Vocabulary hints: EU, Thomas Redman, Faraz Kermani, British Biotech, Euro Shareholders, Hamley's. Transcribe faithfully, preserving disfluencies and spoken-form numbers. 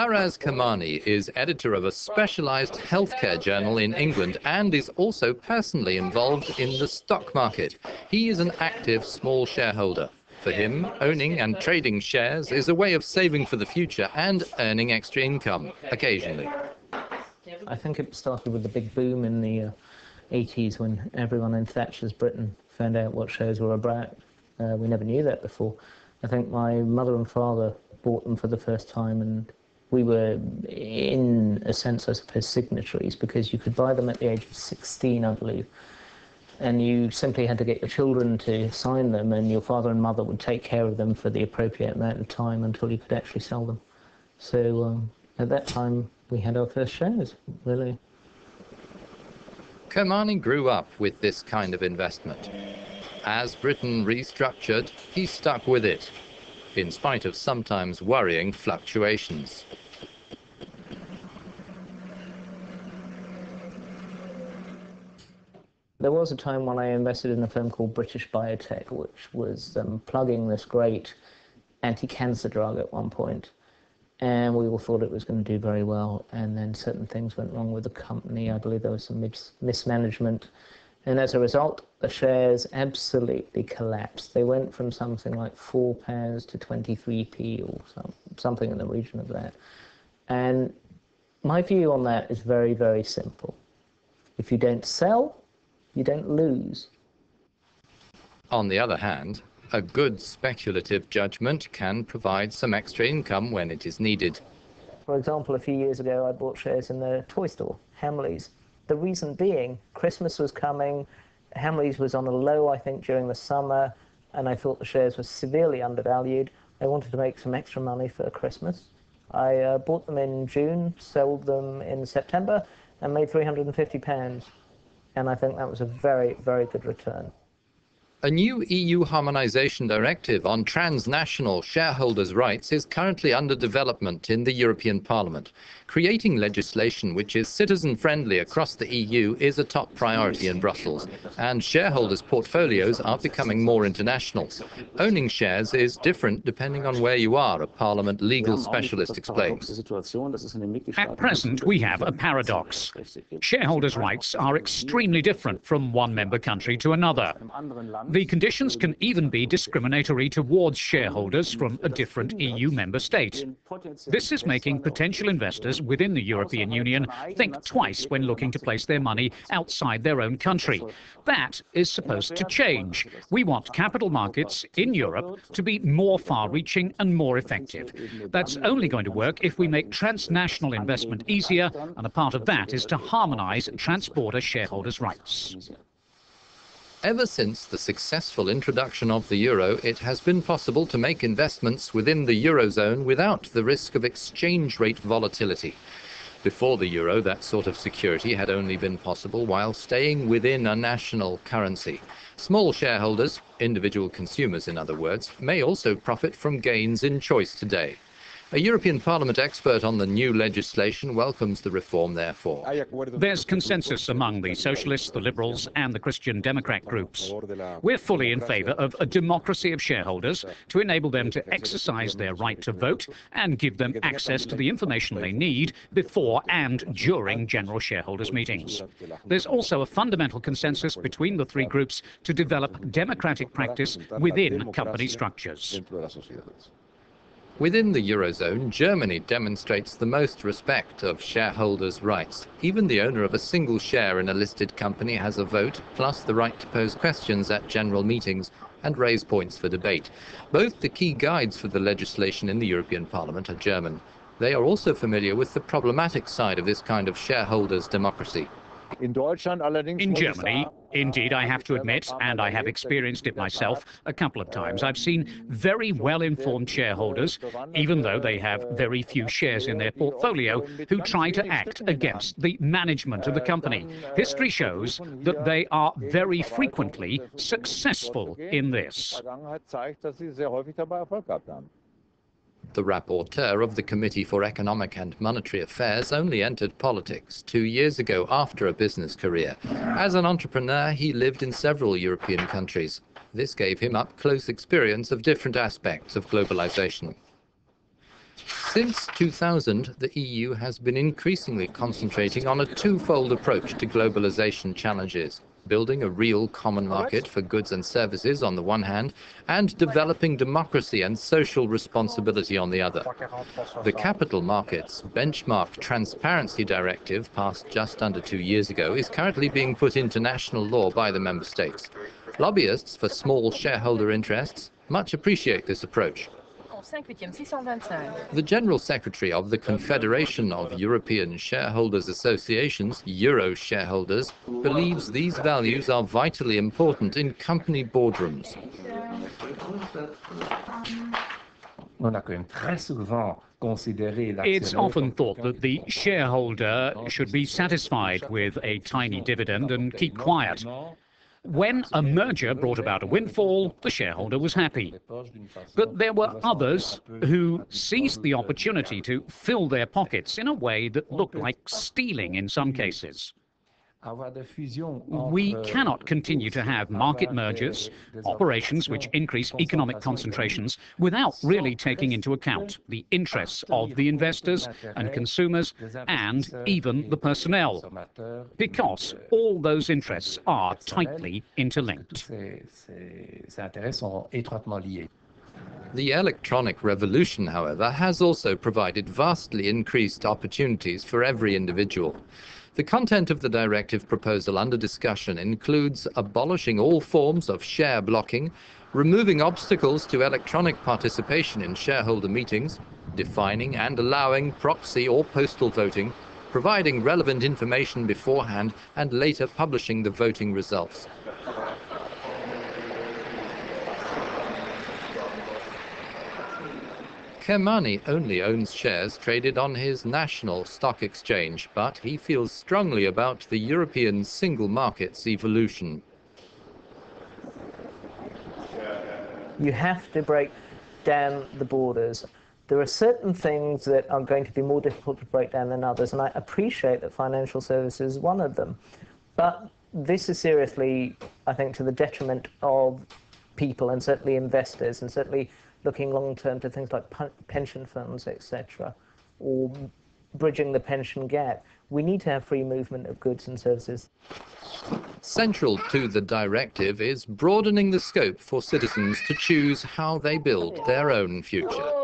Faraz Kermani is editor of a specialized healthcare journal in England and is also personally involved in the stock market. He is an active small shareholder. For him, owning and trading shares is a way of saving for the future and earning extra income occasionally. I think it started with the big boom in the uh, eighties when everyone in Thatcher's Britain found out what shares were about. Uh, we never knew that before. I think my mother and father bought them for the first time, and we were, in a sense, I suppose, signatories, because you could buy them at the age of sixteen, I believe, and you simply had to get your children to sign them, and your father and mother would take care of them for the appropriate amount of time until you could actually sell them. So um, at that time, we had our first shares, really. Kermani grew up with this kind of investment. As Britain restructured, he stuck with it, in spite of sometimes worrying fluctuations. There was a time when I invested in a firm called British Biotech, which was um, plugging this great anti-cancer drug at one point, and we all thought it was going to do very well, and then certain things went wrong with the company. I believe there was some mis mismanagement, and as a result, the shares absolutely collapsed. They went from something like four pounds to twenty-three p or some, something in the region of that. And my view on that is very, very simple. If you don't sell, you don't lose. On the other hand, a good speculative judgment can provide some extra income when it is needed. For example, a few years ago, I bought shares in the toy store, Hamley's. The reason being, Christmas was coming, Hamley's was on a low, I think, during the summer, and I thought the shares were severely undervalued. I wanted to make some extra money for Christmas. I uh, bought them in June, sold them in September, and made three hundred and fifty pounds. And I think that was a very, very good return. A new E U harmonisation directive on transnational shareholders' rights is currently under development in the European Parliament. Creating legislation which is citizen-friendly across the E U is a top priority in Brussels, and shareholders' portfolios are becoming more international. Owning shares is different depending on where you are, a Parliament legal specialist explains. At present, we have a paradox. Shareholders' rights are extremely different from one member country to another. The conditions can even be discriminatory towards shareholders from a different E U member state. This is making potential investors within the European Union think twice when looking to place their money outside their own country. That is supposed to change. We want capital markets in Europe to be more far-reaching and more effective. That's only going to work if we make transnational investment easier, and a part of that is to harmonise transborder shareholders' rights. Ever since the successful introduction of the euro, it has been possible to make investments within the eurozone without the risk of exchange rate volatility. Before the euro, that sort of security had only been possible while staying within a national currency. Small shareholders, individual consumers in other words, may also profit from gains in choice today. A European Parliament expert on the new legislation welcomes the reform, therefore. There's consensus among the Socialists, the Liberals and the Christian Democrat groups. We're fully in favour of a democracy of shareholders to enable them to exercise their right to vote and give them access to the information they need before and during general shareholders' meetings. There's also a fundamental consensus between the three groups to develop democratic practice within company structures. Within the Eurozone, Germany demonstrates the most respect of shareholders' rights. Even the owner of a single share in a listed company has a vote, plus the right to pose questions at general meetings and raise points for debate. Both the key guides for the legislation in the European Parliament are German. They are also familiar with the problematic side of this kind of shareholders' democracy. In Germany, indeed, I have to admit, and I have experienced it myself a couple of times, I've seen very well-informed shareholders, even though they have very few shares in their portfolio, who try to act against the management of the company. History shows that they are very frequently successful in this. The rapporteur of the Committee for Economic and Monetary Affairs only entered politics two years ago after a business career. As an entrepreneur, he lived in several European countries. This gave him up-close experience of different aspects of globalization. Since two thousand, the E U has been increasingly concentrating on a twofold approach to globalization challenges, building a real common market for goods and services on the one hand, and developing democracy and social responsibility on the other. The Capital Markets Benchmark Transparency Directive, passed just under two years ago, is currently being put into national law by the member states. Lobbyists for small shareholder interests much appreciate this approach. The General Secretary of the Confederation of European Shareholders Associations, Euro Shareholders, believes these values are vitally important in company boardrooms. It's often thought that the shareholder should be satisfied with a tiny dividend and keep quiet. When a merger brought about a windfall, the shareholder was happy. But there were others who seized the opportunity to fill their pockets in a way that looked like stealing in some cases. We cannot continue to have market mergers, operations which increase economic concentrations, without really taking into account the interests of the investors and consumers and even the personnel, because all those interests are tightly interlinked. The electronic revolution, however, has also provided vastly increased opportunities for every individual. The content of the directive proposal under discussion includes abolishing all forms of share blocking, removing obstacles to electronic participation in shareholder meetings, defining and allowing proxy or postal voting, providing relevant information beforehand and later publishing the voting results. Kermani only owns shares traded on his national stock exchange, but he feels strongly about the European single market's evolution. You have to break down the borders. There are certain things that are going to be more difficult to break down than others, and I appreciate that financial services is one of them. But this is seriously, I think, to the detriment of people and certainly investors, and certainly looking long-term to things like pension funds, et cetera, or bridging the pension gap. We need to have free movement of goods and services. Central to the directive is broadening the scope for citizens to choose how they build their own future.